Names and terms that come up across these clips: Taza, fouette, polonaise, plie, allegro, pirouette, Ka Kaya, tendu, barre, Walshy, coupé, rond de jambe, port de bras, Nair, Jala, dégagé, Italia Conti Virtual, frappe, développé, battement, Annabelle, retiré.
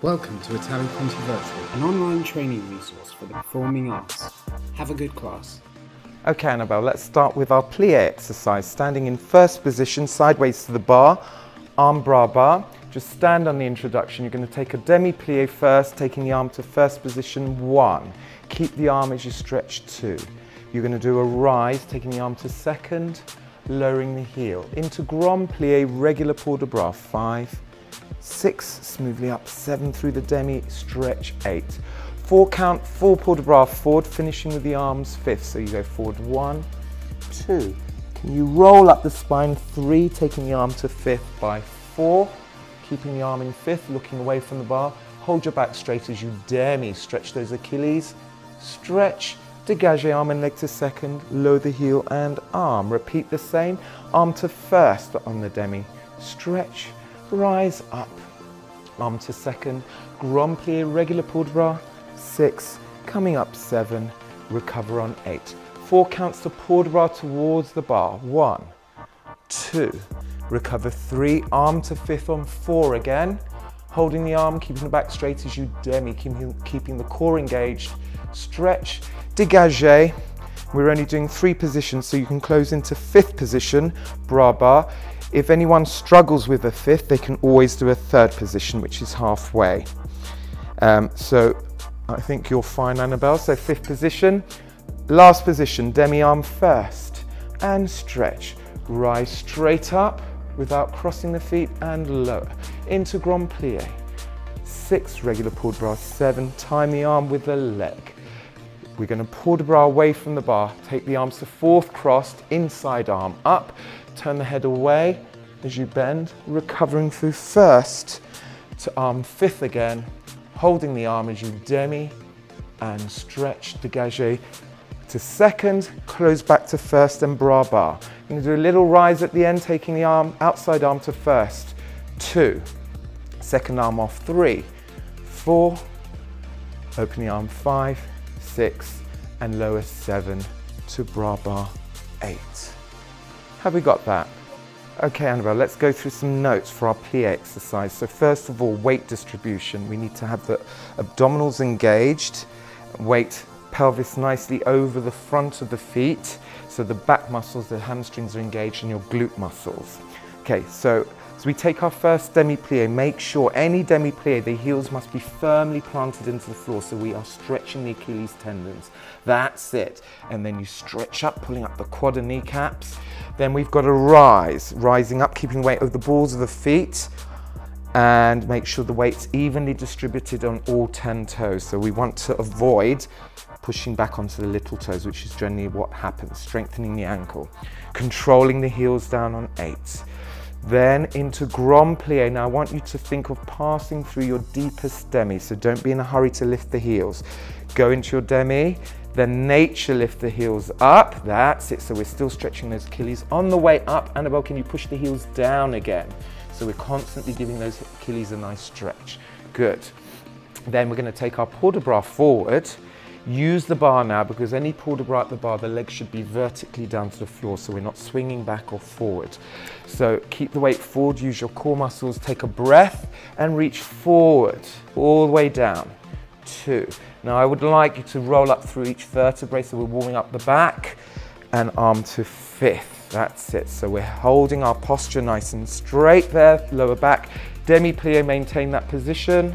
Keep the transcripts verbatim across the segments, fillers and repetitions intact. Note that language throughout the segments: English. Welcome to Italia Conti Virtual, an online training resource for the performing arts. Have a good class. Okay, Annabelle, let's start with our plie exercise. Standing in first position, sideways to the bar, arm bras bar. Just stand on the introduction. You're going to take a demi-plie first, taking the arm to first position, one. Keep the arm as you stretch, two. You're going to do a rise, taking the arm to second, lowering the heel. Into grand plie, regular port de bras, five. Six, smoothly up, seven through the demi, stretch, eight. Four count, four port de bras forward, finishing with the arms fifth. So you go forward one, two. Can you roll up the spine, three, taking the arm to fifth by four, keeping the arm in fifth, looking away from the bar. Hold your back straight as you demi, stretch those Achilles, stretch, dégagé arm and leg to second, lower the heel and arm. Repeat the same, arm to first on the demi, stretch, rise up, arm to second, grand plie, regular port de bras, six, coming up seven, recover on eight. Four counts to port de bras towards the bar, one, two, recover three, arm to fifth on four again, holding the arm, keeping the back straight as you demi, keeping, keeping the core engaged, stretch, dégagé. We're only doing three positions, so you can close into fifth position, bra bar. If anyone struggles with a fifth, they can always do a third position, which is halfway. Um, so I think you're fine, Annabelle. So fifth position, last position, demi arm first and stretch. Rise straight up without crossing the feet and lower. Into grand plie, six, regular port de bras, seven, time the arm with the leg. We're going to port de bras away from the bar, take the arms to fourth crossed, inside arm up, turn the head away as you bend, recovering through first to arm fifth again, holding the arm as you demi and stretch, dégagé to second, close back to first and bra bar. You're going to do a little rise at the end, taking the arm, outside arm to first, two, second arm off, three, four, open the arm, five, six, and lower seven to bra bar, eight. Have we got that? Okay, Annabelle, let's go through some notes for our plie exercise. So first of all, weight distribution. We need to have the abdominals engaged, weight pelvis nicely over the front of the feet, so the back muscles, the hamstrings are engaged, and your glute muscles. Okay, so as we take our first demi-plie, make sure any demi-plie, the heels must be firmly planted into the floor, so we are stretching the Achilles tendons. That's it. And then you stretch up, pulling up the quad and kneecaps. Then we've got to rise, rising up, keeping weight over the balls of the feet, and make sure the weight's evenly distributed on all ten toes. So we want to avoid pushing back onto the little toes, which is generally what happens, strengthening the ankle, controlling the heels down on eight. Then into grand plie. Now I want you to think of passing through your deepest demi, so don't be in a hurry to lift the heels. Go into your demi, then nature lift the heels up. That's it, so we're still stretching those Achilles. On the way up, Annabelle, can you push the heels down again? So we're constantly giving those Achilles a nice stretch. Good. Then we're gonna take our port de bras forward. Use the bar now, because any port de bras at the bar, the leg should be vertically down to the floor, so we're not swinging back or forward. So keep the weight forward, use your core muscles, take a breath and reach forward, all the way down, two. Now I would like you to roll up through each vertebrae, so we're warming up the back, and arm to fifth, that's it. So we're holding our posture nice and straight there, lower back, demi-plie, maintain that position,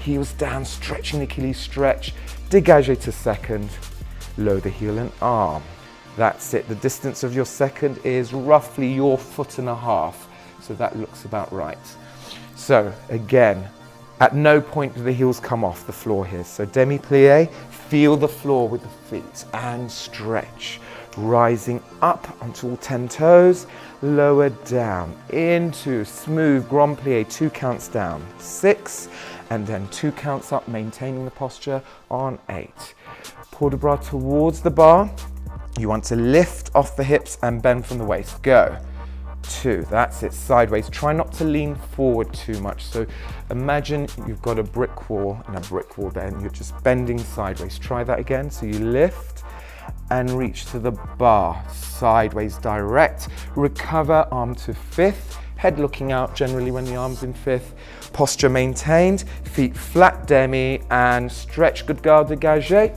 heels down, stretching the Achilles, stretch, dégagé to second, lower the heel and arm. That's it. The distance of your second is roughly your foot and a half, so that looks about right. So again, at no point do the heels come off the floor here. So demi-plie, feel the floor with the feet and stretch. Rising up onto all ten toes, lower down, into smooth grand plie, two counts down, six, and then two counts up, maintaining the posture on eight. Port de bras towards the bar. You want to lift off the hips and bend from the waist. Go. Two, that's it, sideways. Try not to lean forward too much. So imagine you've got a brick wall and a brick wall there, and you're just bending sideways. Try that again. So you lift and reach to the bar, sideways direct, recover, arm to fifth, head looking out generally when the arm's in fifth, Posture maintained, feet flat demi, and stretch good garde dégagée.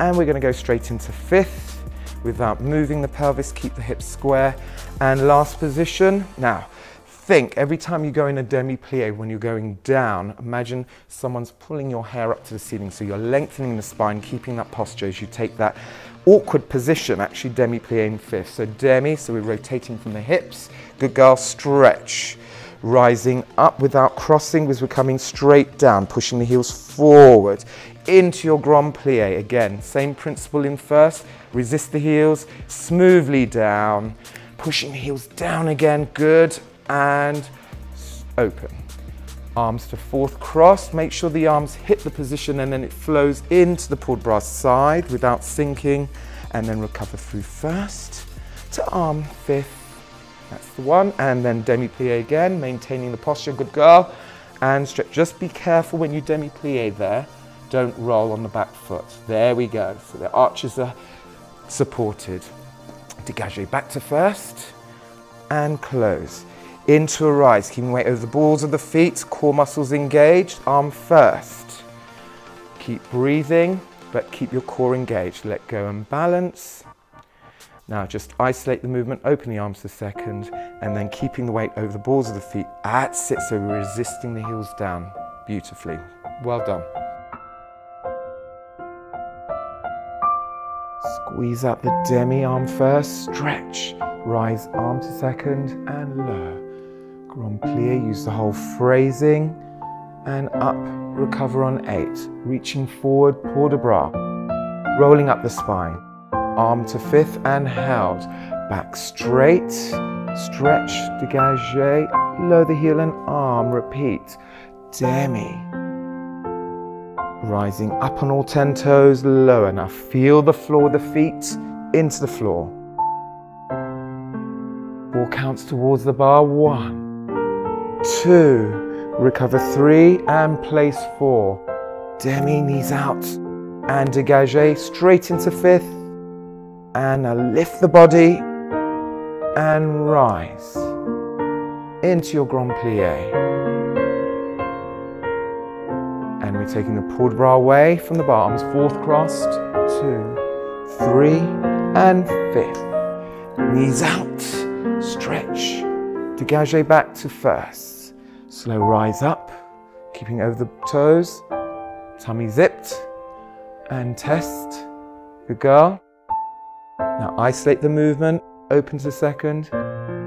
And we're gonna go straight into fifth without moving the pelvis, keep the hips square. And last position. Now, think every time you go in a demi-plie when you're going down, imagine someone's pulling your hair up to the ceiling, so you're lengthening the spine, keeping that posture as you take that awkward position, actually demi-plie in fifth. So demi, so we're rotating from the hips, good girl, stretch. Rising up without crossing as we're coming straight down, pushing the heels forward into your grand plie. Again, same principle in first, resist the heels, smoothly down, pushing the heels down again, good, and open. Arms to fourth cross, make sure the arms hit the position and then it flows into the pulled bras side without sinking, and then recover through first to arm fifth. That's the one, and then demi-plie again, maintaining the posture, good girl, and stretch. Just be careful when you demi-plie there, don't roll on the back foot. There we go, so the arches are supported. Dégagé, back to first, and close. Into a rise, keeping weight over the balls of the feet, core muscles engaged, arm first. Keep breathing, but keep your core engaged. Let go and balance. Now just isolate the movement, open the arms for a second, and then keeping the weight over the balls of the feet. That's it, so we're resisting the heels down beautifully. Well done. Squeeze out the demi, arm first, stretch, rise arm to second, and lower. Grand plie, use the whole phrasing, and up, recover on eight. Reaching forward, port de bras, rolling up the spine. Arm to fifth and held. Back straight, stretch, dégagé, lower the heel and arm, repeat. Demi. Rising up on all ten toes, lower. Now feel the floor, the feet into the floor. Four counts towards the bar, one, two, recover three and place four. Demi, knees out and dégagé, straight into fifth. And now lift the body and rise into your grand plie. And we're taking the port de bras away from the bar, arms fourth crossed, two, three, and fifth. Knees out, stretch, dégagé back to first. Slow rise up, keeping over the toes, tummy zipped, and test, good girl. Now isolate the movement, open to second, and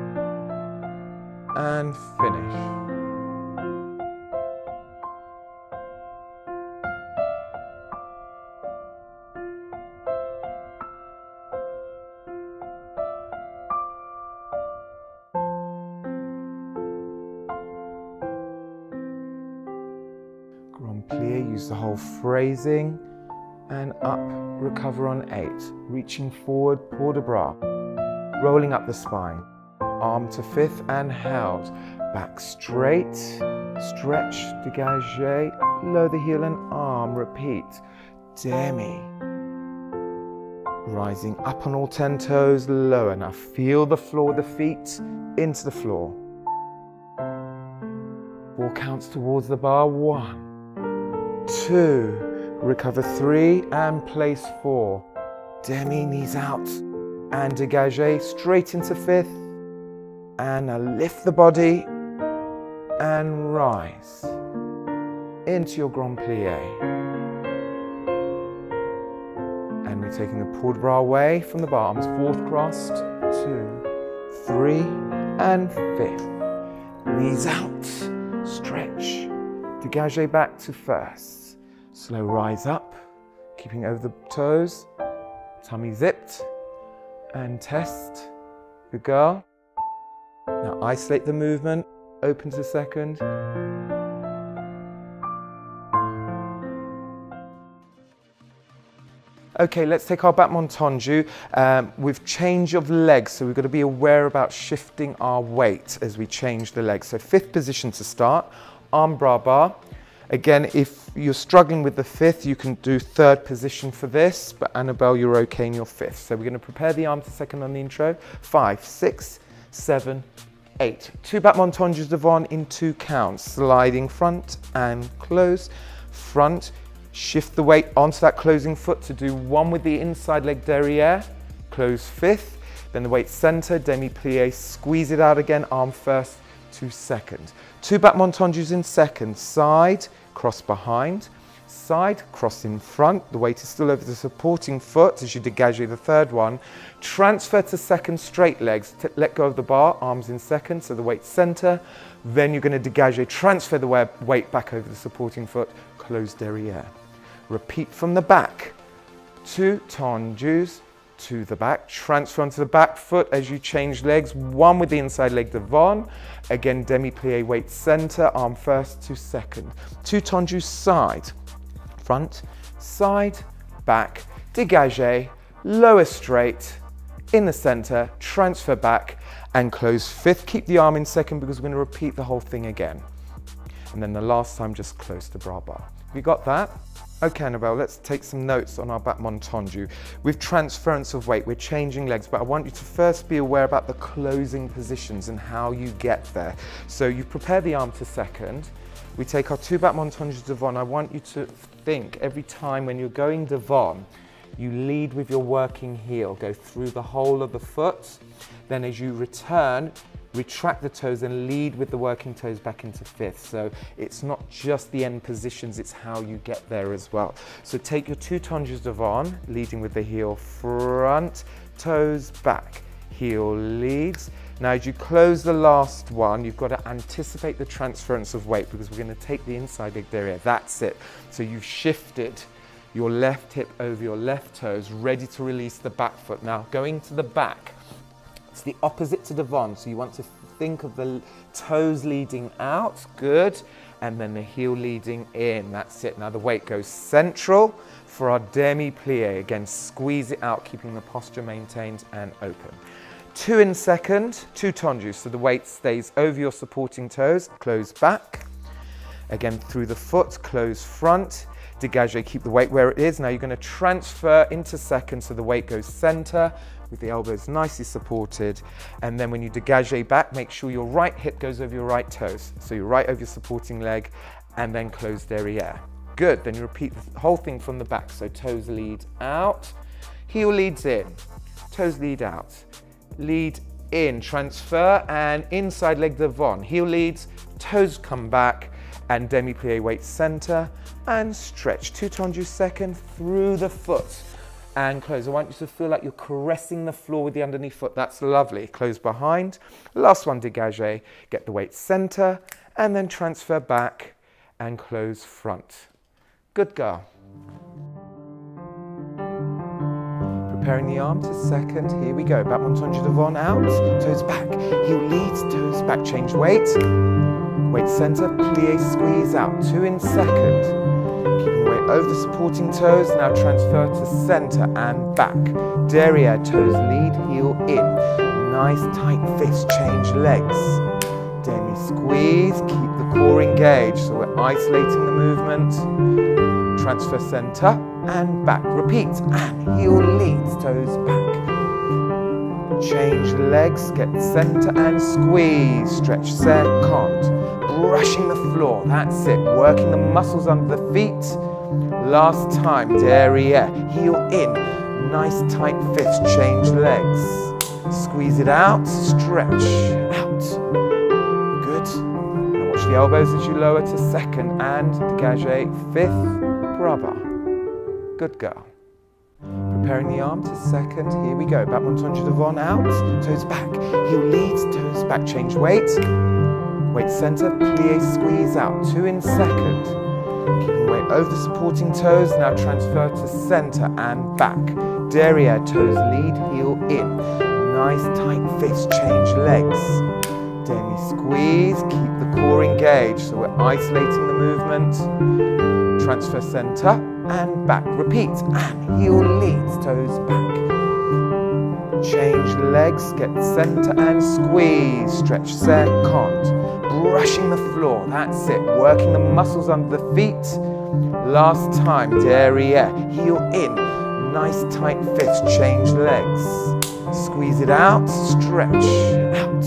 finish. Grand plie, use the whole phrasing, and up, recover on eight. Reaching forward, port de bras, rolling up the spine. Arm to fifth and held. Back straight, stretch, dégagé, lower the heel and arm, repeat. Demi. Rising up on all ten toes, lower. Now feel the floor, the feet into the floor. Four counts towards the bar, one, two, recover three and place four. Demi, knees out and dégagé, straight into fifth. And now lift the body and rise into your grand plie. And we're taking the port de bras away from the bar, arms fourth crossed, two, three, and fifth. Knees out, stretch, dégagé back to first. Slow rise up, keeping over the toes, tummy zipped, and test, good girl. Now isolate the movement, open to second. Okay, let's take our back montonju um, with change of legs. So we've got to be aware about shifting our weight as we change the legs. So fifth position to start, arm bra bar. Again, if you're struggling with the fifth, you can do third position for this, but Annabelle, you're okay in your fifth. So we're gonna prepare the arm to second on the intro. Five, six, seven, Eight, two back montages de one in two counts, sliding front and close, front, shift the weight onto that closing foot to do one with the inside leg derriere, close fifth, then the weight center, demi-plie, squeeze it out again, arm first to second. Two back montages in second, side, cross behind, side, cross in front, the weight is still over the supporting foot as you degage the third one, transfer to second straight legs, T let go of the bar, arms in second, so the weight center, then you're going to degage, transfer the weight back over the supporting foot, close derriere. Repeat from the back, two tendus to the back, transfer onto the back foot as you change legs, one with the inside leg devant, again demi-plie, weight center, arm first to second, two tendus side, front, side, back, dégagé, lower straight, in the center, transfer back and close fifth. Keep the arm in second because we're going to repeat the whole thing again. And then the last time, just close the bra bar. Have you got that? Okay, Annabelle, let's take some notes on our back montendu. With transference of weight, we're changing legs, but I want you to first be aware about the closing positions and how you get there. So you prepare the arm to second. We take our two back montages devant. I want you to think every time when you're going devant, you lead with your working heel, go through the whole of the foot. Then as you return, retract the toes and lead with the working toes back into fifth. So it's not just the end positions, it's how you get there as well. So take your two tendus devant, leading with the heel front, toes back, heel leads. Now as you close the last one, you've got to anticipate the transference of weight because we're going to take the inside leg derriere, that's it. So you've shifted your left hip over your left toes, ready to release the back foot. Now going to the back, it's the opposite to devant, so you want to think of the toes leading out, good, and then the heel leading in, that's it. Now the weight goes central for our demi-plie, again squeeze it out, keeping the posture maintained and open. Two in second, two tendus, so the weight stays over your supporting toes, close back, again through the foot, close front, dégagé, keep the weight where it is. Now you're going to transfer into second, so the weight goes center with the elbows nicely supported, and then when you dégagé back, make sure your right hip goes over your right toes, so you're right over your supporting leg, and then close derriere. Good, then you repeat the whole thing from the back, so toes lead out, heel leads in, toes lead out, lead in, transfer and inside leg devant, heel leads, toes come back and demi-plie, weight center and stretch, two tendus second through the foot and close. I want you to feel like you're caressing the floor with the underneath foot, that's lovely, close behind, last one dégagé, get the weight center and then transfer back and close front. Good girl. Preparing the arm to second, here we go, back montage devant, out, toes back, heel leads, toes back, change weight, weight center, plie, squeeze out, two in second, keeping weight over the supporting toes, now transfer to center and back, derriere, toes lead, heel in, nice tight fist, change legs, demi squeeze, keep the core engaged, so we're isolating the movement, transfer center, and back, repeat, and heel leads, toes back, change legs, get center and squeeze, stretch second, brushing the floor, that's it, working the muscles under the feet, last time, derriere, heel in, nice tight fist, change legs, squeeze it out, stretch, out, good, now watch the elbows as you lower to second, and dégagé, fifth, bravo. Good girl. Preparing the arm to second, here we go, back montage devant, out, toes back, heel leads, toes back, change weight, weight center, plie, squeeze out, two in second, keeping weight over the supporting toes, now transfer to center and back, derriere, toes lead, heel in, nice tight fist, change legs, demi squeeze, keep the core engaged, so we're isolating the movement, transfer center, and back, repeat, and heel leads, toes back, change legs, get center and squeeze, stretch second, brushing the floor, that's it, working the muscles under the feet, last time, derriere, heel in, nice tight fist, change legs, squeeze it out, stretch, out,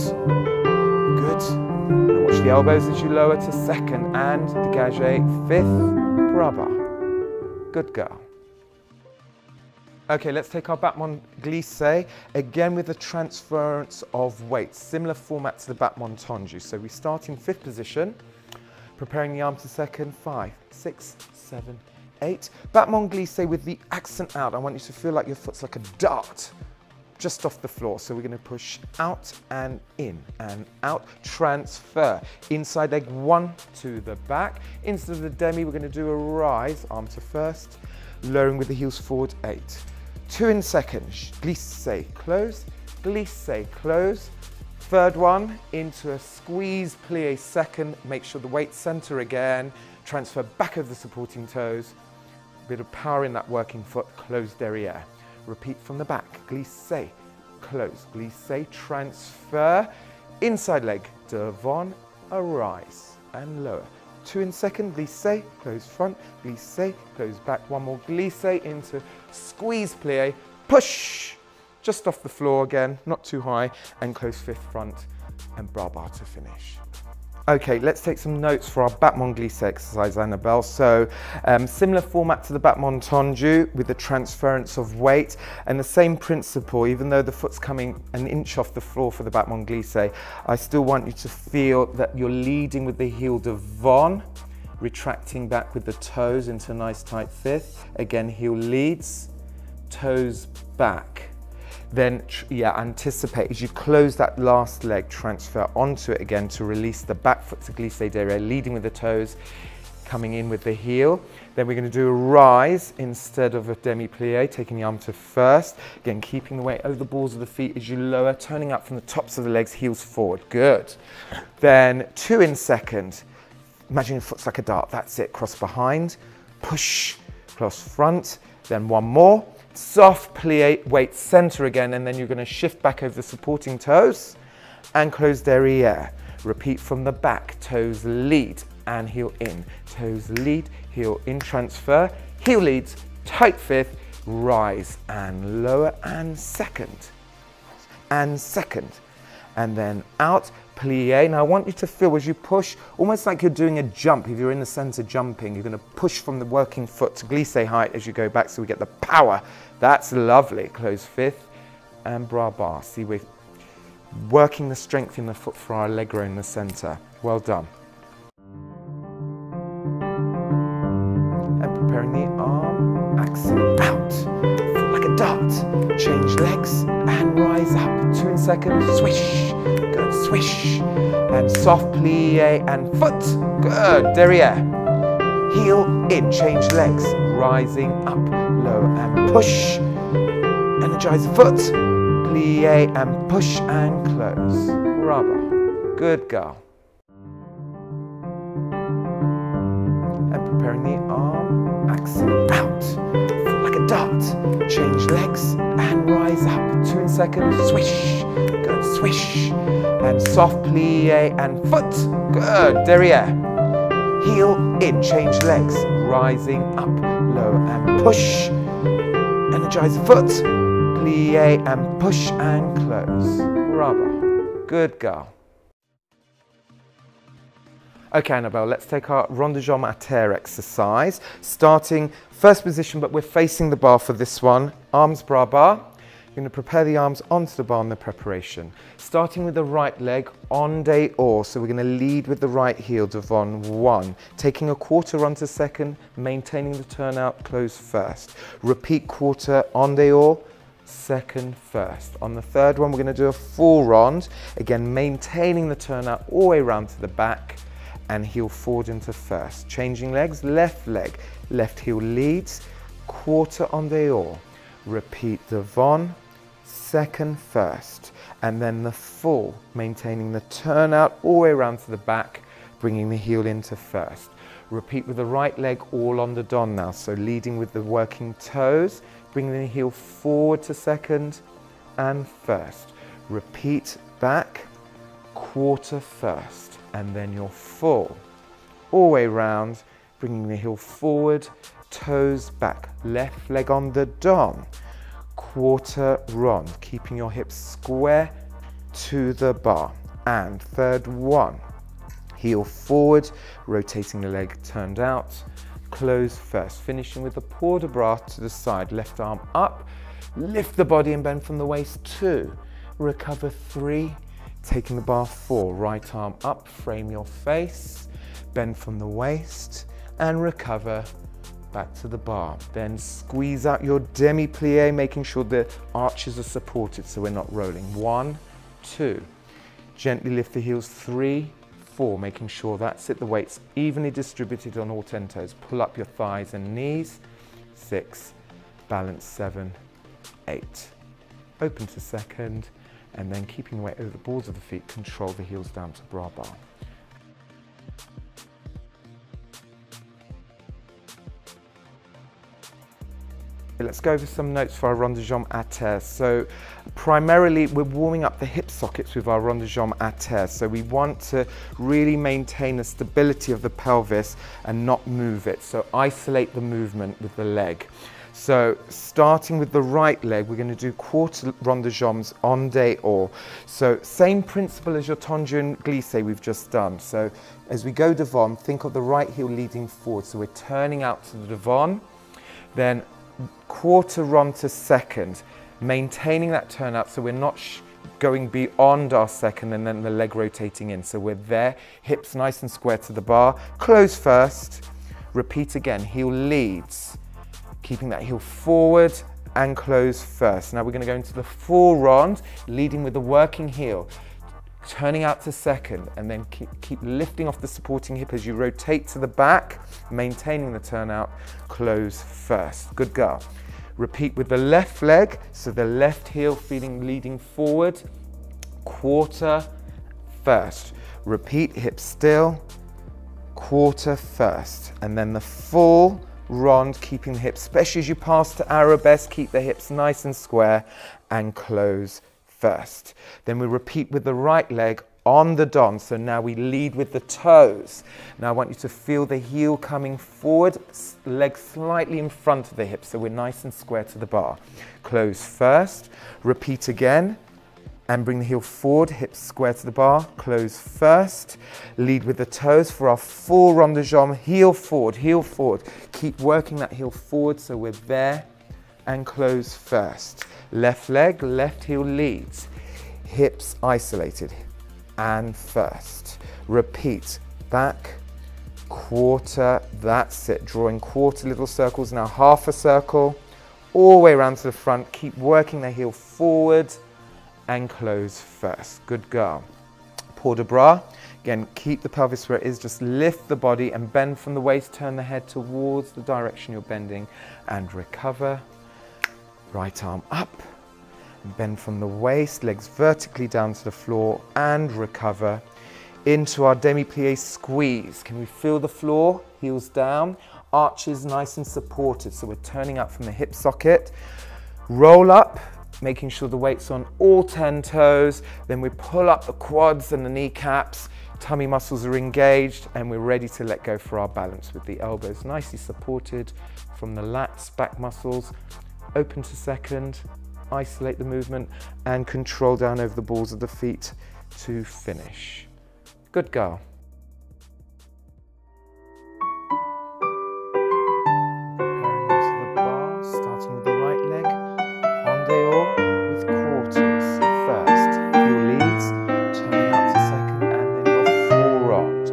the elbows as you lower to second, and dégagé, fifth, brava. Good girl. Okay, let's take our battement glissé, again with the transference of weight, similar format to the battement tendu. So we start in fifth position, preparing the arm to second, five, six, seven, eight. Battement glissé with the accent out. I want you to feel like your foot's like a dart just off the floor. So we're gonna push out and in and out, transfer. Inside leg one to the back. Instead of the demi, we're gonna do a rise, arm to first, lowering with the heels forward, eight. Two in second, glissé, close, glissé, close. Third one, into a squeeze, plie second, make sure the weight's center again, transfer back of the supporting toes, bit of power in that working foot, close derriere. Repeat from the back, glissé, close, glissé, transfer, inside leg, devant, arise, and lower. Two in second, glissé, close front, glissé, close back, one more, glissé, into squeeze plie, push, just off the floor again, not too high, and close fifth front, and brava to finish. Okay, let's take some notes for our battement glissé exercise, Annabelle. So, um, similar format to the battement tendu with the transference of weight and the same principle, even though the foot's coming an inch off the floor for the battement glissé, I still want you to feel that you're leading with the heel devant, retracting back with the toes into a nice tight fifth. Again, heel leads, toes back. Then, yeah, anticipate as you close that last leg, transfer onto it again to release the back foot to glissé derrière, leading with the toes, coming in with the heel. Then we're going to do a rise instead of a demi-plie, taking the arm to first. Again, keeping the weight over the balls of the feet as you lower, turning up from the tops of the legs, heels forward. Good. Then two in second. Imagine your foot's like a dart. That's it. Cross behind, push, cross front. Then one more. Soft plie, weight center again, and then you're going to shift back over the supporting toes and close derriere. Repeat from the back, toes lead and heel in, toes lead, heel in, transfer, heel leads, tight fifth, rise and lower and second, and second, and then out, plie. Now I want you to feel as you push, almost like you're doing a jump. If you're in the center jumping, you're going to push from the working foot to glissé height as you go back, so we get the power. That's lovely. Close fifth and brava. See, we're working the strength in the foot for our allegro in the center. Well done. And preparing the arm, accent out, foot like a dart, change legs and rise up. Two in second, swish. Good, swish, and soft plie, and foot, good, derriere, heel in, change legs, rising up, low, and push, energize foot, plie, and push, and close, brava, good girl. And preparing the arm, accent out, foot like a dart, change legs, and rise up, two in second, swish, good, swish, and soft plie, and foot, good, derriere, heel in, change legs, rising up, low, and push, energize foot, plie, and push, and close, brava, good girl. Okay, Annabelle, let's take our rond de jambe à terre exercise, starting first position, but we're facing the bar for this one, arms brava. You're going to prepare the arms onto the bar in the preparation. Starting with the right leg, on de or. So we're going to lead with the right heel, devant one. Taking a quarter onto second, maintaining the turnout, close first. Repeat quarter, on de or, second, first. On the third one, we're going to do a full rond. Again, maintaining the turnout all the way round to the back and heel forward into first. Changing legs, left leg, left heel leads, quarter on de or. Repeat devant, second, first, and then the full, maintaining the turnout all the way around to the back, bringing the heel into first. Repeat with the right leg all on the don now, so leading with the working toes, bringing the heel forward to second and first. Repeat back, quarter first, and then your full, all the way round, bringing the heel forward, toes back, left leg on the don, quarter rond, keeping your hips square to the bar, and third one, heel forward, rotating the leg turned out, close first, finishing with the port de bras to the side, left arm up, lift the body and bend from the waist, two, recover three, taking the bar four, right arm up, frame your face, bend from the waist and recover back to the bar. Then squeeze out your demi plie, making sure the arches are supported so we're not rolling. One, two, gently lift the heels, three, four, making sure that's it, the weight's evenly distributed on all ten toes. Pull up your thighs and knees, six, balance, seven, eight. Open to second, and then keeping the weight over the balls of the feet, control the heels down to bra bar. Let's go over some notes for our rond de jambe à terre. So primarily we're warming up the hip sockets with our rond de jambe à terre. So we want to really maintain the stability of the pelvis and not move it. So isolate the movement with the leg. So starting with the right leg, we're going to do quarter rond de jambes en dehors. So same principle as your tendu and glissé we've just done. So as we go devant, think of the right heel leading forward. So we're turning out to the devant, then quarter rond to second, maintaining that turn out so we're not sh going beyond our second and then the leg rotating in. So we're there, hips nice and square to the bar, close first, repeat again, heel leads, keeping that heel forward and close first. Now we're going to go into the full rond, leading with the working heel, turning out to second, and then keep, keep lifting off the supporting hip as you rotate to the back, maintaining the turnout, close first. Good girl. Repeat with the left leg, so the left heel feeling leading forward, quarter first. Repeat, hip still, quarter first, and then the full rond, keeping the hips, especially as you pass to arabesque, keep the hips nice and square, and close first. Then we repeat with the right leg on the don. So now we lead with the toes. Now I want you to feel the heel coming forward, leg slightly in front of the hip, so we're nice and square to the bar. Close first, repeat again, and bring the heel forward, hips square to the bar, close first, lead with the toes for our full rond de jambe, heel forward, heel forward. Keep working that heel forward so we're there, and close first. Left leg, left heel leads, hips isolated, and first. Repeat, back, quarter, that's it. Drawing quarter little circles, now half a circle, all the way around to the front. Keep working the heel forward and close first. Good girl. Port de bras, again, keep the pelvis where it is, just lift the body and bend from the waist, turn the head towards the direction you're bending and recover. Right arm up, bend from the waist, legs vertically down to the floor and recover. Into our demi-plie squeeze. Can we feel the floor? Heels down, arches nice and supported. So we're turning up from the hip socket. Roll up, making sure the weight's on all ten toes. Then we pull up the quads and the kneecaps. Tummy muscles are engaged and we're ready to let go for our balance with the elbows nicely supported from the lats, back muscles. Open to second, isolate the movement and control down over the balls of the feet to finish. Good girl. Pairing onto the bar, starting with the right leg, en dehors with quarters first. Heel leads, turning out to second and then your full rond,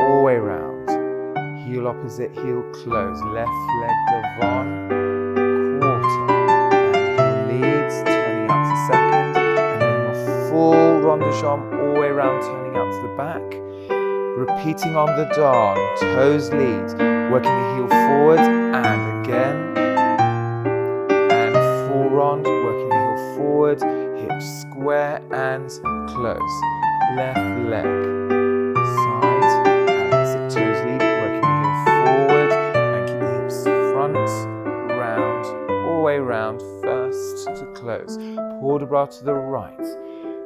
all the way round. Heel opposite, heel close, left leg devant. Arm all the way around, turning out to the back, repeating on the don, toes lead, working the heel forward and again, and full rond, working the heel forward, hips square and close, left leg, side, and as it toes lead, working the heel forward and keep the hips front, round, all the way round, first to close, port de bras to the right.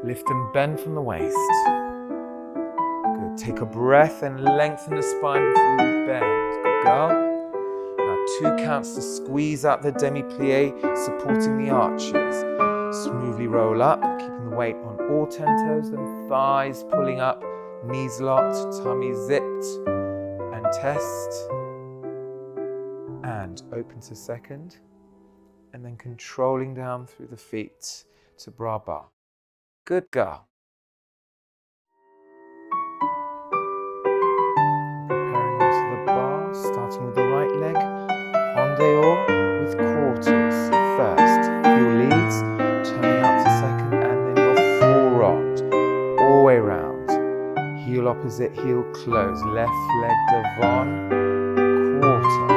Lift and bend from the waist. Good. Take a breath and lengthen the spine before you bend. Good girl. Now two counts to squeeze out the demi-plie, supporting the arches. Smoothly roll up, keeping the weight on all ten toes and thighs, pulling up knees locked, tummy zipped, and test. And open to second, and then controlling down through the feet to bra bar. Good girl. Preparing onto the bar, starting with the right leg, on day or with quarters first. Your leads, turning out to second, and then your full round, all way round. Heel opposite, heel close, left leg devant, quarter.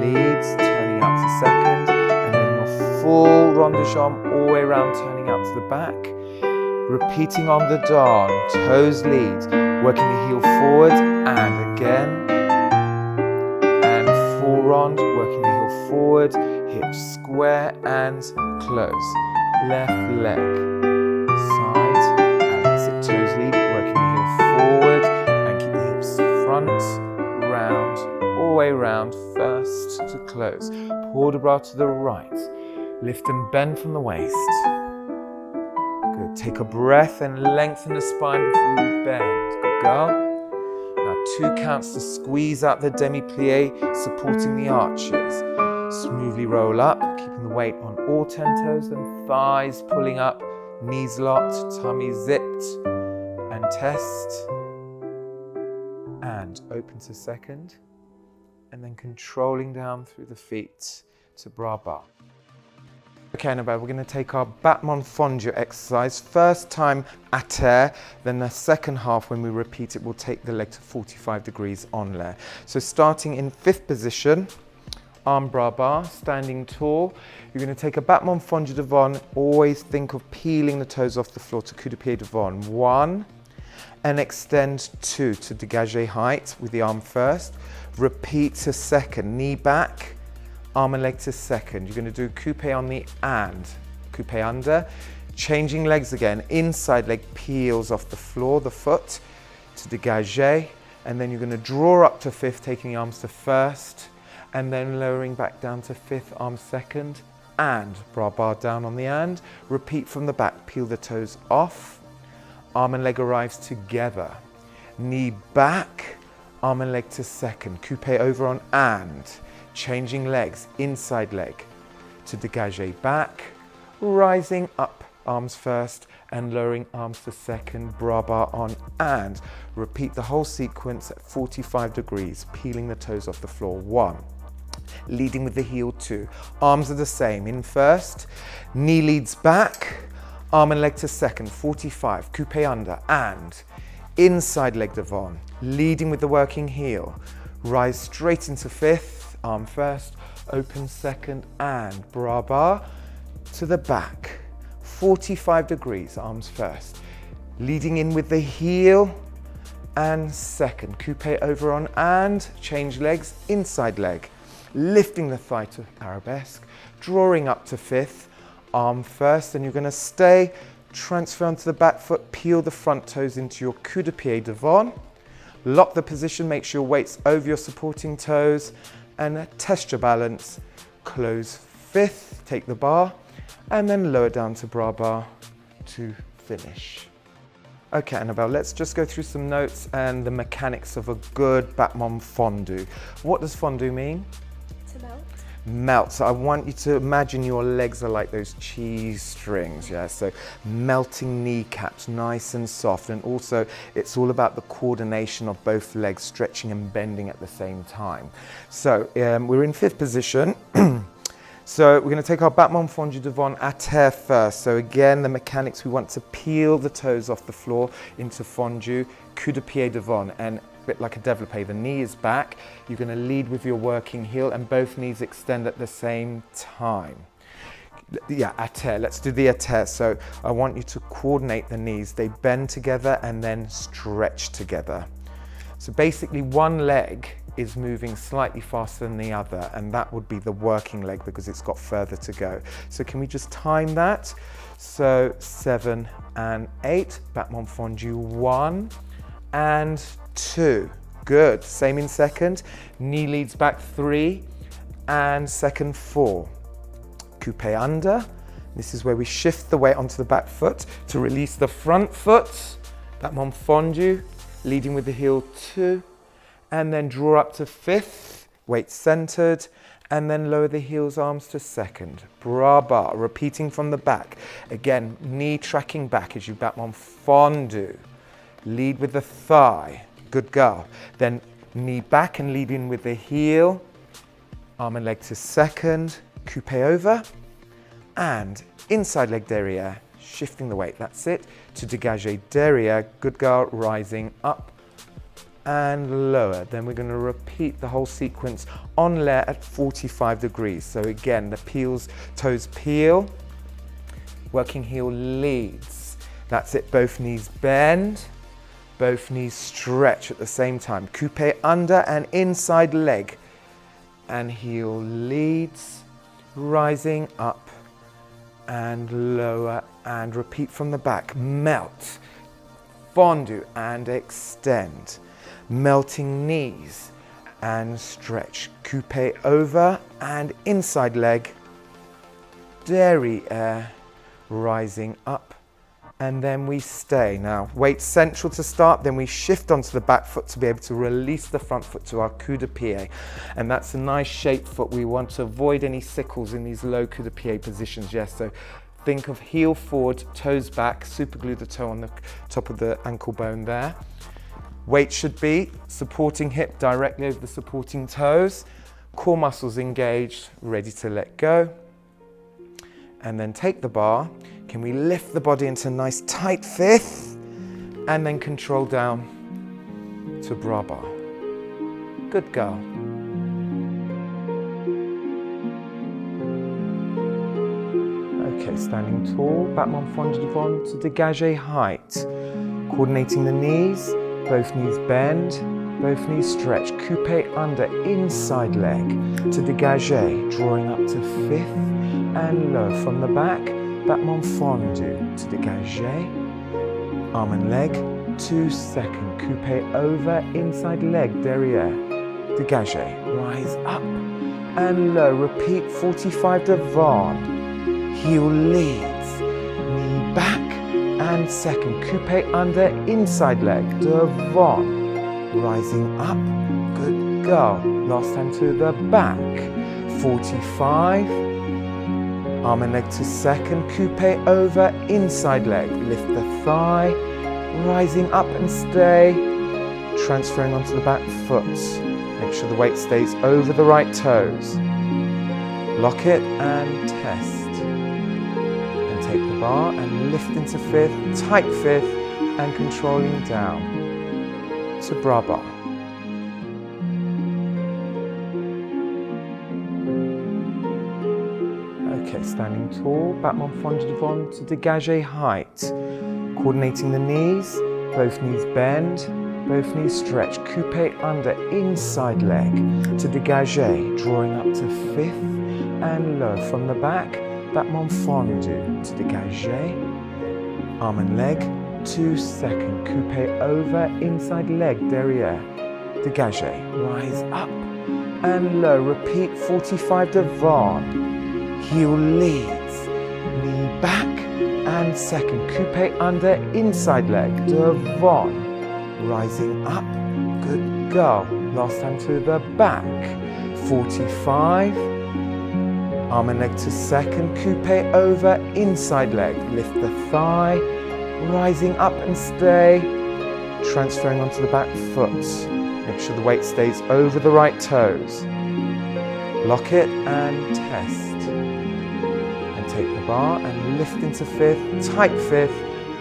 Leads, turning out to second, and then your full rond de jambe all the way around, turning out to the back. Repeating on the darn, toes lead, working the heel forward, and again, and full rond, working the heel forward, hips square, and close. Left leg, side, and that's it, toes lead, working the heel forward, and keep the hips front, round, all the way round, first to close. Pour de bras to the right, lift and bend from the waist. Good, take a breath and lengthen the spine before you bend. Good girl. Now two counts to squeeze out the demi-plie, supporting the arches. Smoothly roll up, keeping the weight on all ten toes and thighs, pulling up, knees locked, tummy zipped, and test. And open to second, and then controlling down through the feet to bra bar. Okay, Annabelle, we're going to take our battement fondue exercise. First time à terre, then the second half when we repeat it, we'll take the leg to forty-five degrees en l'air. So starting in fifth position, arm bra bar, standing tall. You're going to take a battement fondue devant. Always think of peeling the toes off the floor to coup de pied devant. One, and extend two to dégagé height with the arm first. Repeat to second, knee back, arm and leg to second. You're gonna do coupé on the and, coupé under. Changing legs again, inside leg peels off the floor, the foot, to dégagé, and then you're gonna draw up to fifth, taking the arms to first, and then lowering back down to fifth, arm second, and bra bar down on the and. Repeat from the back, peel the toes off. Arm and leg arrives together. Knee back, arm and leg to second. Coupé over on and. Changing legs, inside leg to dégagé back. Rising up, arms first, and lowering arms to second. Bra bar on and. Repeat the whole sequence at forty-five degrees, peeling the toes off the floor. One, leading with the heel, two. Arms are the same, in first. Knee leads back. Arm and leg to second, forty-five, coupé under, and inside leg devant, leading with the working heel. Rise straight into fifth, arm first, open second, and bra bar to the back. forty-five degrees, arms first. Leading in with the heel, and second, coupé over on, and change legs, inside leg. Lifting the thigh to arabesque, drawing up to fifth, arm first, and you're going to stay, transfer onto the back foot, peel the front toes into your coup de pied devant, lock the position, make sure your weight's over your supporting toes, and test your balance, close fifth, take the bar, and then lower down to bra bar to finish. Okay, Annabelle, let's just go through some notes and the mechanics of a good battement fondue. What does fondue mean? To melt. Melt. So I want you to imagine your legs are like those cheese strings, yeah? So melting kneecaps, nice and soft. And also, it's all about the coordination of both legs, stretching and bending at the same time. So um, we're in fifth position. So we're going to take our battement fondue devant à terre first. So again, the mechanics, we want to peel the toes off the floor into fondue, coup de pied devant, and a bit like a développé, the knee is back. You're going to lead with your working heel and both knees extend at the same time. Yeah, à terre, let's do the à terre. So I want you to coordinate the knees. They bend together and then stretch together. So basically one leg is moving slightly faster than the other, and that would be the working leg because it's got further to go. So can we just time that? So seven and eight, battement fondue, one and two. Good, same in second. Knee leads back, three and second, four. Coupé under, this is where we shift the weight onto the back foot to release the front foot, That one fondue, leading with the heel two, and then draw up to fifth, weight centered, and then lower the heels, arms to second. Bra bar, repeating from the back. Again, knee tracking back as you back one fondue. Lead with the thigh, good girl. Then knee back and lead in with the heel, arm and leg to second, coupe over, and inside leg derriere, shifting the weight, that's it. To dégage derriere, good girl, rising up and lower. Then we're gonna repeat the whole sequence en l'air at forty-five degrees. So again, the peels, toes peel, working heel leads. That's it, both knees bend, both knees stretch at the same time. Coupe under and inside leg. And heel leads, rising up and lower, and repeat from the back. Melt, fondue and extend. Melting knees and stretch. Coupe over and inside leg. Derriere, rising up, and then we stay. Now, weight central to start, then we shift onto the back foot to be able to release the front foot to our coup de pied. And that's a nice shaped foot. We want to avoid any sickles in these low coup de pied positions, yes. So think of heel forward, toes back, super glue the toe on the top of the ankle bone there. Weight should be supporting hip directly over the supporting toes. Core muscles engaged, ready to let go. And then take the bar. Can we lift the body into a nice tight fifth and then control down to bra bar. Good girl. Okay, standing tall, battement fondue devant to dégage height. Coordinating the knees, both knees bend, both knees stretch. Coupe under, inside leg to dégage, drawing up to fifth and low from the back. Battement fondue to dégage, arm and leg to second, coupe over, inside leg, derriere, dégage, rise up and low, repeat forty-five devant, heel leads, knee back and second, coupe under, inside leg, devant, rising up, good girl, last time to the back, forty-five, arm and leg to second, coupe over, inside leg. Lift the thigh, rising up and stay, transferring onto the back foot. Make sure the weight stays over the right toes. Lock it and test. And take the bar and lift into fifth, tight fifth, and controlling down to bra bar. Okay, standing tall, battement fondue devant to dégage height. Coordinating the knees, both knees bend, both knees stretch. Coupe under, inside leg to dégage, drawing up to fifth and low from the back. Battement fondue to dégage, arm and leg to second. Coupe over, inside leg, derriere, dégage, rise up and low. Repeat forty-five devant. Heel leads, knee back and second, coupe under, inside leg, devant, rising up, good girl, last time to the back, forty-five, arm and leg to second, coupe over, inside leg, lift the thigh, rising up and stay, transferring onto the back foot, make sure the weight stays over the right toes, lock it and test. Take the bar and lift into fifth, tight fifth,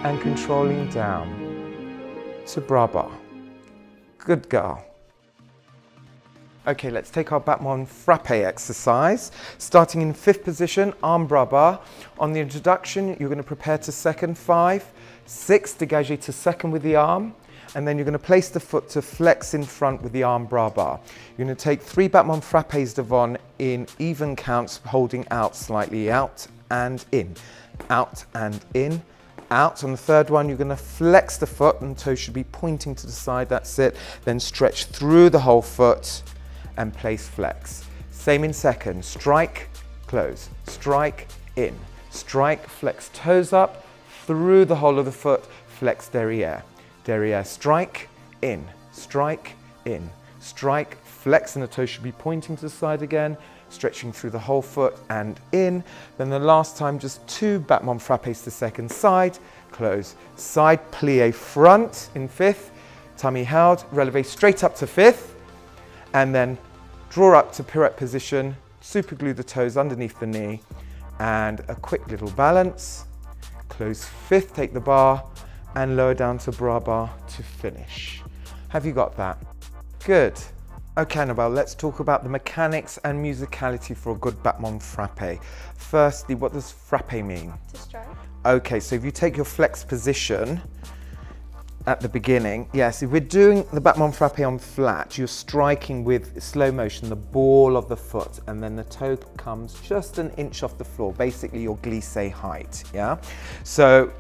and controlling down to bra bar. Good girl. Okay, let's take our battement frappe exercise. Starting in fifth position, arm bra bar. On the introduction, you're gonna prepare to second, five, six, dégage to second with the arm, and then you're gonna place the foot to flex in front with the arm bra bar. You're gonna take three battement frappes devant in even counts, holding out slightly, out and in, out and in, out. On the third one, you're gonna flex the foot and toes should be pointing to the side, that's it. Then stretch through the whole foot and place flex. Same in second, strike, close, strike, in, strike, flex toes up, through the whole of the foot, flex derriere. derriere, strike in, strike in, strike, flex, and the toe should be pointing to the side again, stretching through the whole foot and in. Then the last time, just two battement frappes to second side, close, side plie front in fifth, tummy held, releve straight up to fifth, and then draw up to pirouette position, super glue the toes underneath the knee, and a quick little balance, close fifth, take the bar, and lower down to bra bar to finish. Have you got that? Good. Okay, Annabelle, let's talk about the mechanics and musicality for a good battement frappe. Firstly, what does frappe mean? To strike. Okay, so if you take your flex position at the beginning, yes, if we're doing the battement frappe on flat, you're striking with slow motion the ball of the foot, and then the toe comes just an inch off the floor, basically your glissé height, yeah? So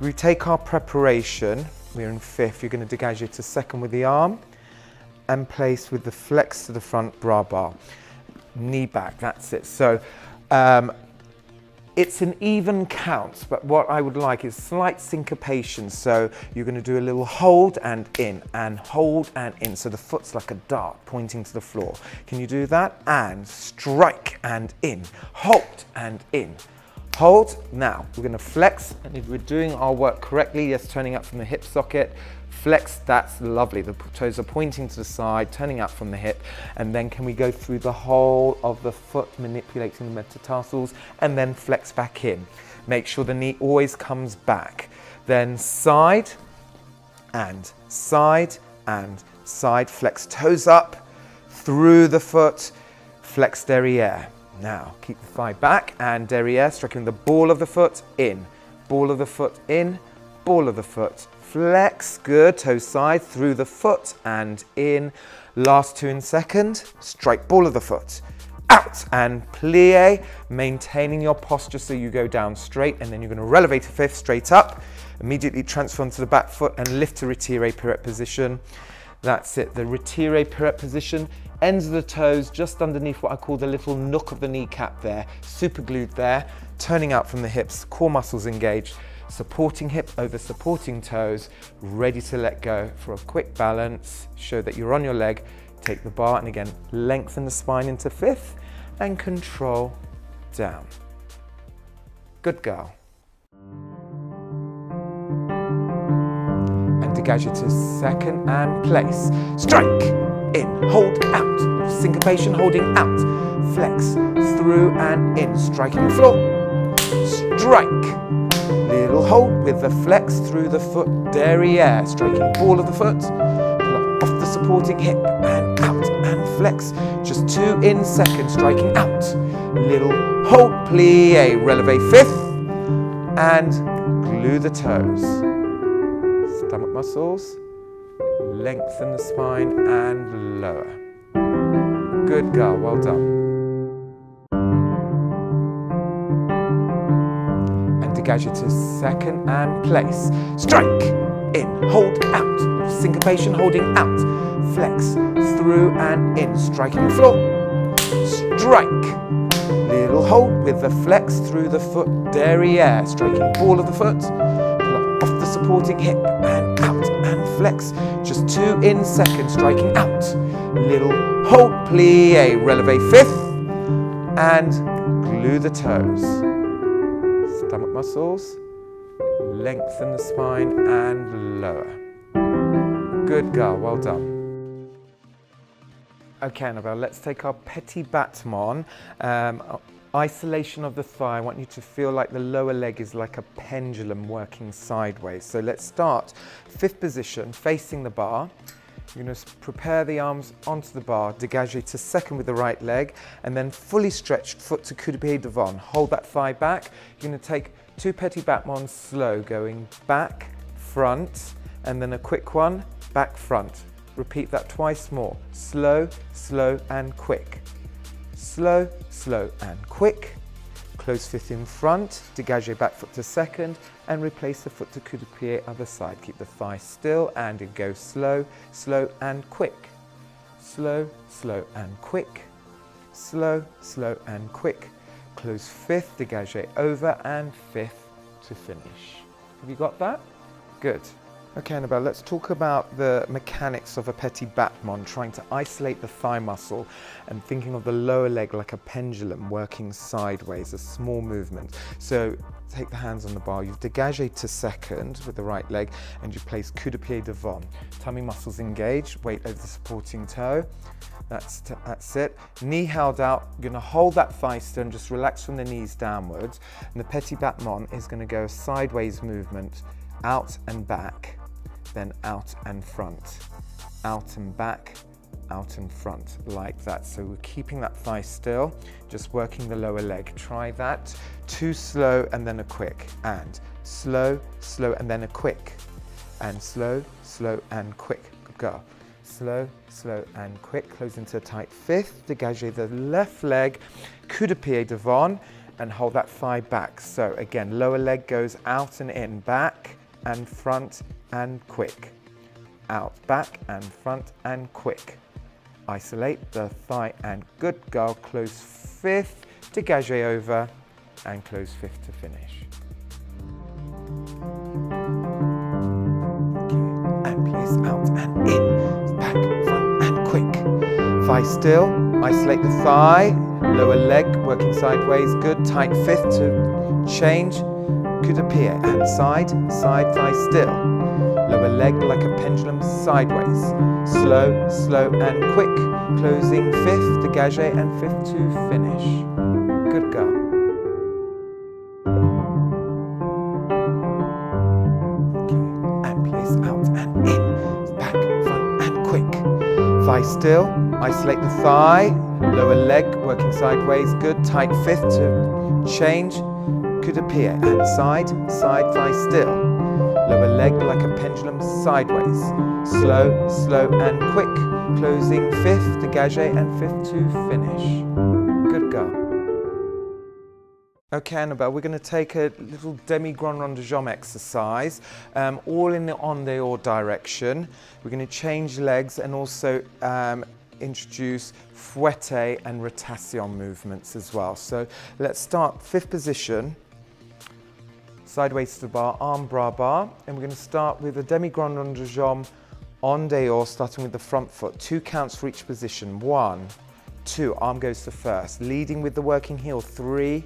we take our preparation, we're in fifth, you're gonna dégage to second with the arm, and place with the flex to the front, bra bar, knee back, that's it. So um, it's an even count, but what I would like is slight syncopation. So you're gonna do a little hold and in, and hold and in. So the foot's like a dart pointing to the floor. Can you do that? And strike and in, hold and in. Hold, now we're gonna flex, and if we're doing our work correctly, yes, turning up from the hip socket, flex, that's lovely. The toes are pointing to the side, turning up from the hip, and then can we go through the whole of the foot, manipulating the metatarsals, and then flex back in. Make sure the knee always comes back. Then side, and side, and side, flex toes up, through the foot, flex derriere. Now, keep the thigh back and derriere, striking the ball of the foot in, ball of the foot in, ball of the foot, flex, good, toe side, through the foot and in. Last two in second, strike ball of the foot, out and plie, maintaining your posture so you go down straight, and then you're gonna releve to fifth, straight up, immediately transfer to the back foot and lift to retire pirouette position. That's it, the retire pirouette position, ends of the toes just underneath what I call the little nook of the kneecap there, super glued there, turning out from the hips, core muscles engaged, supporting hip over supporting toes, ready to let go for a quick balance, show that you're on your leg, take the bar and again, lengthen the spine into fifth and control down. Good girl. Dégage to second and place. Strike, in, hold out. Syncopation, holding out. Flex, through and in. Striking the floor. Strike. Little hold with the flex through the foot derriere. Striking ball of the foot. Pull up off the supporting hip and out and flex. Just two in second. Striking out. Little hold, plie. Releve fifth. And glue the toes. Stomach muscles, lengthen the spine and lower. Good girl, well done. And dégage to second and place. Strike, in, hold out. Syncopation, holding out. Flex, through and in. Striking the floor. Strike. Little hold with the flex through the foot derriere. Striking ball of the foot. Off the supporting hip and out and flex. Just two in second, striking out. Little hold, plie, releve fifth, and glue the toes. Stomach muscles, lengthen the spine and lower. Good girl, well done. Okay, Annabelle, let's take our petit battement. Um, Isolation of the thigh, I want you to feel like the lower leg is like a pendulum working sideways. So let's start fifth position, facing the bar. You're gonna prepare the arms onto the bar, dégage to second with the right leg, and then fully stretched foot to coup de pied devant. Hold that thigh back. You're gonna take two petits battements slow, going back, front, and then a quick one, back, front. Repeat that twice more, slow, slow, and quick. Slow, slow and quick. Close fifth in front, dégage back foot to second, and replace the foot to coup de pied other side. Keep the thigh still and it goes slow, slow and quick. Slow, slow and quick. Slow, slow and quick. Close fifth, dégage over and fifth to finish. Have you got that? Good. Okay, Annabelle, let's talk about the mechanics of a petit battement, trying to isolate the thigh muscle and thinking of the lower leg like a pendulum working sideways, a small movement. So take the hands on the bar, you dégage to second with the right leg and you place coup de pied devant. Tummy muscles engaged, weight over the supporting toe. That's, that's it. Knee held out, you're going to hold that thigh stone, just relax from the knees downwards. And the petit battement is going to go a sideways movement, out and back. Then out and front, out and back, out and front, like that. So we're keeping that thigh still, just working the lower leg. Try that, two slow and then a quick, and slow, slow and then a quick, and slow, slow and quick, good girl. Slow, slow and quick, close into a tight fifth, dégagez the left leg, coup de pied devant, and hold that thigh back. So again, lower leg goes out and in, back and front, and quick. Out, back and front and quick. Isolate the thigh and good girl, close fifth, dégagé over and close fifth to finish. Okay. And place out and in, back, front and quick. Thigh still, isolate the thigh, lower leg working sideways, good, tight fifth to change, coup de pied, and side, side, thigh still. Lower leg like a pendulum sideways. Slow, slow and quick. Closing fifth, dégagé and fifth to finish. Good girl. Okay. And place out and in. Back, front and quick. Thigh still. Isolate the thigh. Lower leg working sideways. Good. Tight fifth to change. Coup de pied and side, side, thigh still. Lower leg like a pendulum sideways. Slow, slow and quick. Closing fifth, dégagé and fifth to finish. Good girl. Okay, Annabelle, we're going to take a little demi-grand rond de jambe exercise, um, all in the on the or direction. We're going to change legs and also um, introduce fouette and rotation movements as well. So let's start fifth position. Sideways to the bar, arm bra bar, and we're going to start with a demi-grand rond de jambe en dehors, starting with the front foot. Two counts for each position. One, two, arm goes to first, leading with the working heel. Three,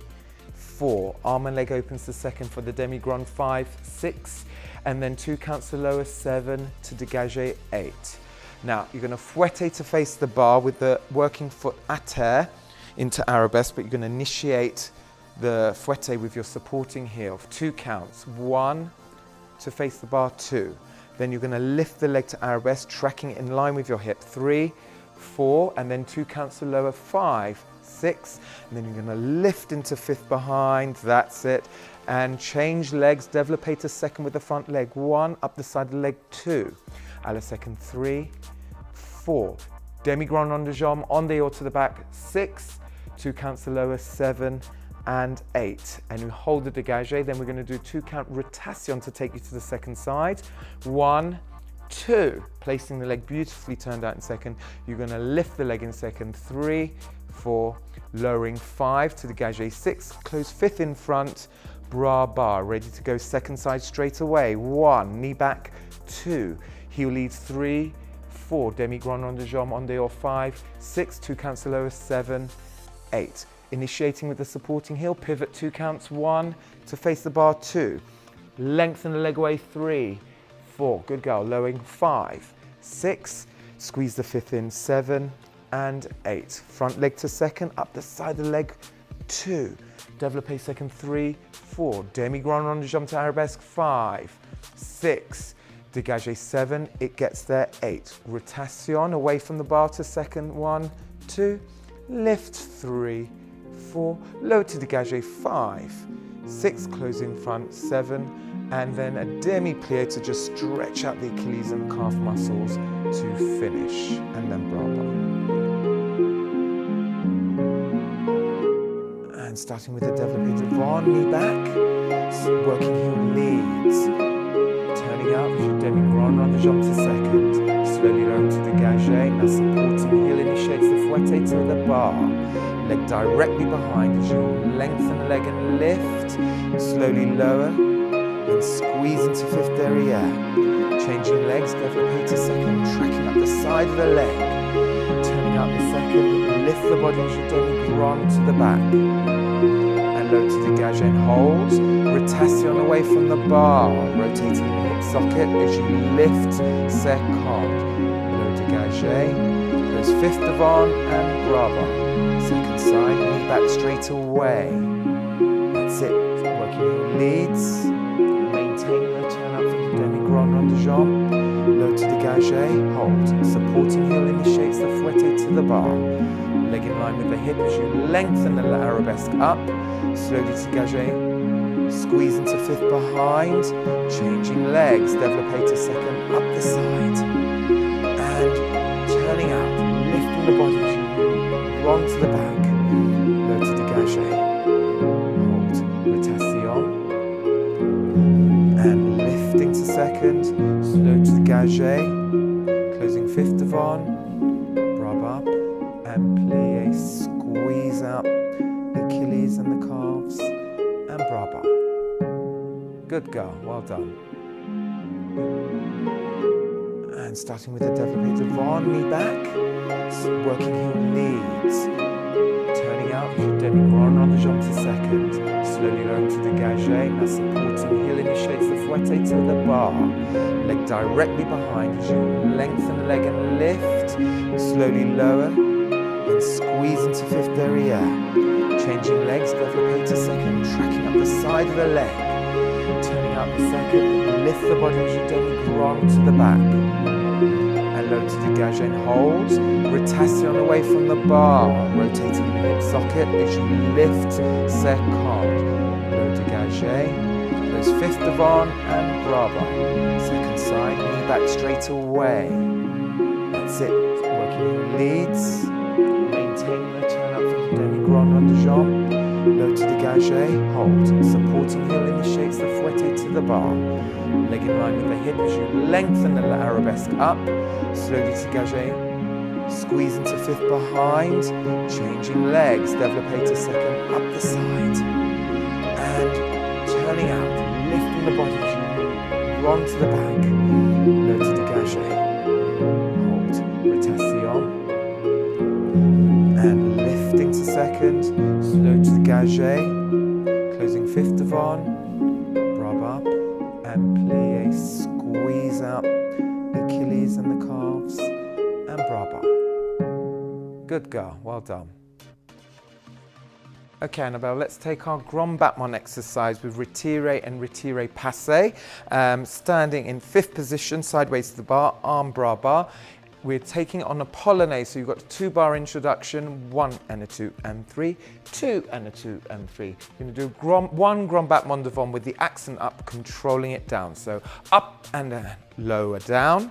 four, arm and leg opens to second for the demi-grand. Five, six, and then two counts to lower. Seven to dégagé. Eight. Now you're going to fouette to face the bar with the working foot à terre into arabesque, but you're going to initiate the fouette with your supporting heel. Two counts, one to face the bar, two. Then you're gonna lift the leg to arabesque, tracking it in line with your hip. Three, four, and then two counts to lower. Five, six, and then you're gonna lift into fifth behind, that's it. And change legs, développé to second with the front leg. One, up the side of the leg, two. À la second, three, four. Demi-grand rond de jambe, en dehors to the back, six. Two counts to lower, seven, and eight, and you hold the dégagé. Then we're going to do two count rotation to take you to the second side. One, two, placing the leg beautifully turned out in second. You're going to lift the leg in second. Three, four, lowering. Five to dégagé. Six, close fifth in front, bra bar, ready to go second side straight away. One, knee back. Two, heel leads. Three, four, demi-grand rond de jambe en dehors. Five, six, two counts to lower. Seven, eight. Initiating with the supporting heel, pivot two counts, one, to face the bar, two. Lengthen the leg away, three, four, good girl, lowering, five, six, squeeze the fifth in, seven, and eight. Front leg to second, up the side of the leg, two. Développé second, three, four. Demi-grand rond de jambe to arabesque, five, six. Dégagé seven, it gets there, eight. Rotation, away from the bar to second, one, two. Lift, three, four, low to dégagé, five, six, close in front, seven, and then a demi-plié to just stretch out the Achilles and calf muscles to finish, and then bra bar. And starting with a développé devant, knee back, working heel leads, turning out with your demi-grand rond de jambe to second, slowly low to dégagé, now supporting heel initiates the fouette to the bar. Leg directly behind as you lengthen the leg and lift, slowly lower and squeeze into fifth derrière. Changing legs, go for a Peter second, tracking up the side of the leg, turning up the second, lift the body as you've done, grand to the back, and low to dégage and hold, rotation away from the bar, rotating in the hip socket as you lift, second, low dégage, goes fifth devant and brava, second side, knee back straight away, that's it, working your leads, maintain the turn up for your demi-grand rond de jambe, low to dégage, hold, supporting heel in the shapes, the fouette to the bar, leg in line with the hip as you lengthen the arabesque up, slowly dégage, squeeze into fifth behind, changing legs, développé to second, up the side, and turning out, lifting the body as you rond to the back, low to dégage, hold, rotation, and lifting to second, slow to dégage, closing fifth devant, brava, and plie, squeeze out the Achilles and the calves, and brava. Good girl, well done. And starting with the développé devant, knee back, working heel leads, turning out your demi-grand rond de jambe to second. Slowly low to dégage, now supporting heel initiates the fouette to the bar, leg directly behind as you lengthen the leg and lift, slowly lower and squeeze into fifth derriere, changing legs, développé to second, tracking up the side of the leg, turning out the second, lift the body as you demi-grand to the back, and low to dégage and hold, rotation away from the bar, rotating in the hip socket as you lift, second, low dégage, goes fifth devant and brava, second side, knee back straight away, that's it, working your leads, maintain the turn up for your demi-grand rond de jambe, low to dégage, hold, supporting heel in the shapes, the fouette to the bar, leg in line with the hip as you lengthen the arabesque up, slowly dégage, squeeze into fifth behind, changing legs, développé to second, up the side, and turning out, lifting the body as you rond to the back, low to dégage, hold, rotation, and lifting to second, slow to dégage, closing fifth devant, brava, and plie, squeeze out the Achilles and the calves, and brava. Good girl, well done. Okay, Annabelle, let's take our grand battement exercise with retiré and retiré passé, um, standing in fifth position, sideways to the bar, arm bras bar. We're taking on a polonaise, so you've got a two bar introduction, one and a two and three, two and a two and three. You're gonna do grand, one grand battement devant with the accent up, controlling it down. So up and uh, lower down,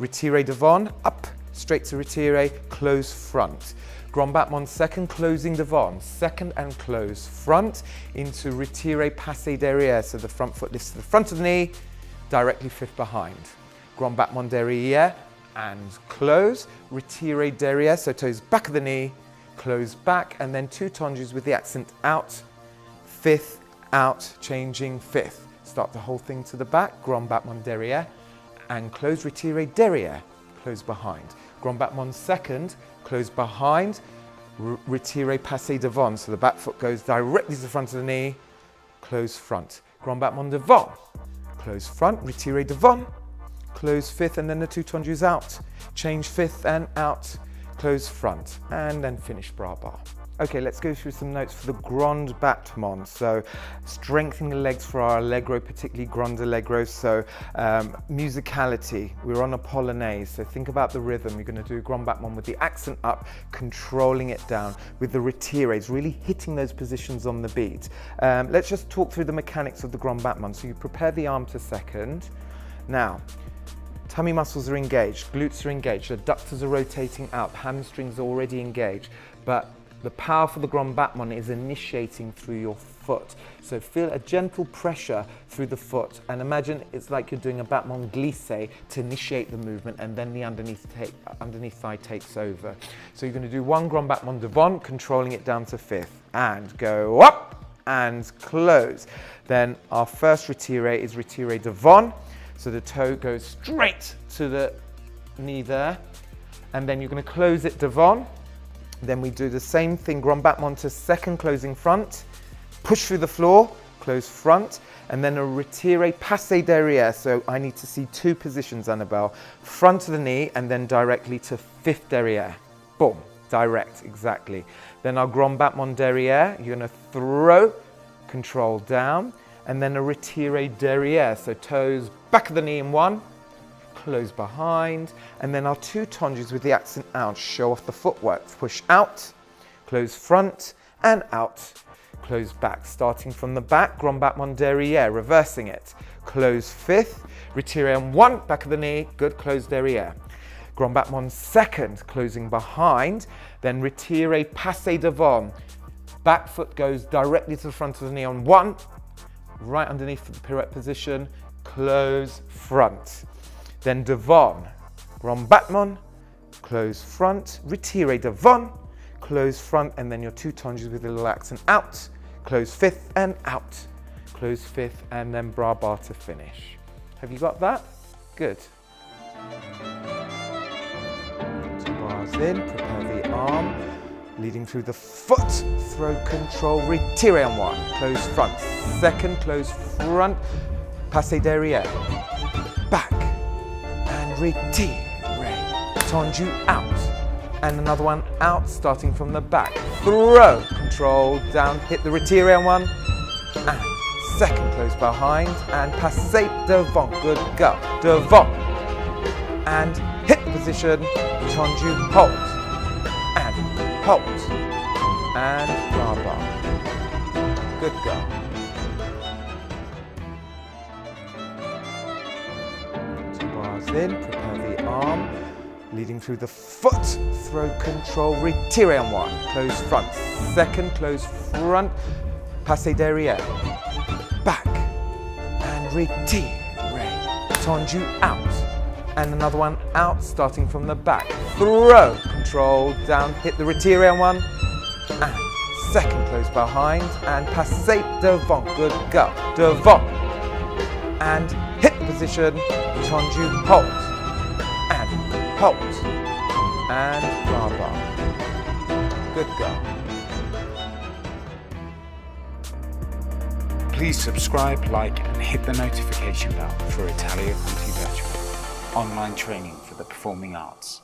retiré devant, up, straight to retiré, close front. Grand battement second, closing devant, second and close front, into retiré passé derrière, so the front foot lifts to the front of the knee, directly fifth behind. Grand battement derrière, and close, retiré derrière, so toes back of the knee, close back, and then two tonges with the accent out, fifth, out, changing fifth. Start the whole thing to the back, grand battement derrière, and close, retiré derrière, close behind. Grand battement second, close behind, retiré passé devant, so the back foot goes directly to the front of the knee, close front. Grand battement devant, close front, retiré devant, close fifth and then the two tonges out, change fifth and out, close front, and then finish bras bar. Okay, let's go through some notes for the grand battement. So strengthening the legs for our allegro, particularly grande allegro. So um, musicality, we're on a polonaise, so think about the rhythm. You're going to do grand battement with the accent up, controlling it down, with the retirés, really hitting those positions on the beat. Um, let's just talk through the mechanics of the grand battement. So you prepare the arm to second. Now, tummy muscles are engaged, glutes are engaged, adductors are rotating up, hamstrings are already engaged, but the power for the grand battement is initiating through your foot. So feel a gentle pressure through the foot and imagine it's like you're doing a battement glissé to initiate the movement, and then the underneath, take, underneath thigh takes over. So you're going to do one grand battement devant, controlling it down to fifth, and go up and close. Then our first retiré is retiré devant. So the toe goes straight to the knee there, and then you're going to close it devant. Then we do the same thing, grand battement to second, closing front, push through the floor, close front, and then a retire passe derriere. So I need to see two positions, Annabelle. Front to the knee and then directly to fifth derriere. Boom, direct, exactly. Then our grand battement derriere, you're gonna throw, control down, and then a retire derriere. So toes, back of the knee in one, close behind, and then our two tonges with the accent out, show off the footwork. Push out, close front, and out. Close back, starting from the back, grand battement derriere, reversing it. Close fifth, retire on one, back of the knee, good, close derriere. Grand battement second, closing behind, then retire passe devant. Back foot goes directly to the front of the knee on one, right underneath for the pirouette position, close front. Then devant, grand battement, close front, retire devant, close front, and then your two tonges with a little accent out, close fifth and out, close fifth, and then bras bar to finish. Have you got that? Good. Two bars in, prepare the arm, leading through the foot, throw control, retire on one, close front, second, close front, passe derriere, back, and retire, tendu out. And another one out, starting from the back. Throw, control, down, hit the retire on one, and second, close behind, and passe devant, good go, devant, and hit the position, tendu, hold, and hold, and bra bar, good go. Two bars in, prepare the arm, leading through the foot, throw control, retire on one, close front, second, close front, passe derriere, back, and retire, tendu out, and another one out, starting from the back, throw, control, down, hit the retire on one, and second, close behind, and passe devant, good go, devant, and hit position, tendu, hold, hold, and bra bar, good go. Please subscribe, like, and hit the notification bell for Italia Conti Virtual, online training for the performing arts.